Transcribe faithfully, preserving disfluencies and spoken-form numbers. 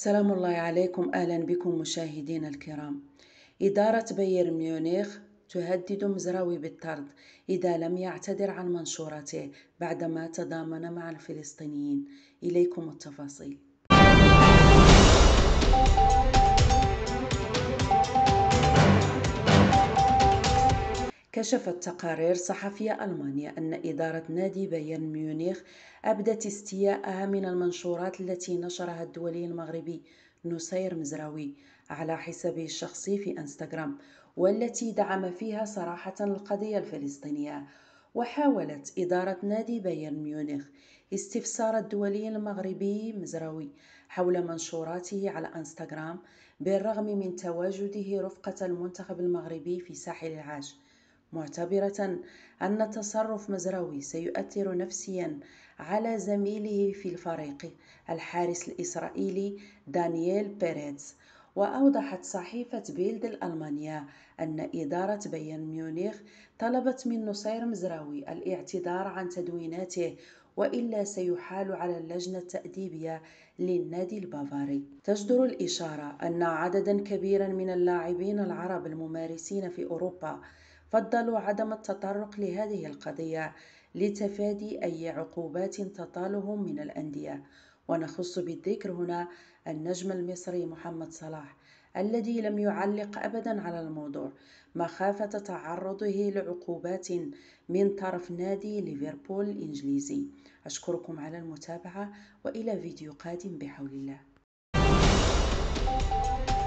سلام الله عليكم. أهلا بكم مشاهدينا الكرام. إدارة بايرن ميونخ تهدد مزراوي بالطرد إذا لم يعتذر عن منشوراته بعدما تضامن مع الفلسطينيين. إليكم التفاصيل. كشفت تقارير صحفية ألمانية أن إدارة نادي بايرن ميونخ أبدت استياءها من المنشورات التي نشرها الدولي المغربي نصير مزراوي على حسابه الشخصي في أنستغرام، والتي دعم فيها صراحة القضية الفلسطينية. وحاولت إدارة نادي بايرن ميونخ استفسار الدولي المغربي مزراوي حول منشوراته على أنستغرام بالرغم من تواجده رفقة المنتخب المغربي في ساحل العاج، معتبرة أن تصرف مزراوي سيؤثر نفسيا على زميله في الفريق الحارس الإسرائيلي دانييل بيريتز. وأوضحت صحيفة بيلد الألمانية أن إدارة بايرن ميونخ طلبت من نصير مزراوي الاعتذار عن تدويناته، وإلا سيحال على اللجنة التأديبية للنادي البافاري. تجدر الإشارة أن عددا كبيرا من اللاعبين العرب الممارسين في أوروبا فضلوا عدم التطرق لهذه القضية لتفادي أي عقوبات تطالهم من الأندية. ونخص بالذكر هنا النجم المصري محمد صلاح، الذي لم يعلق أبدا على الموضوع مخافة تعرضه لعقوبات من طرف نادي ليفربول الإنجليزي. أشكركم على المتابعة، وإلى فيديو قادم بحول الله.